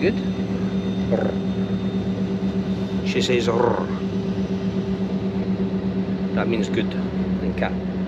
good. She says, that means good in cat.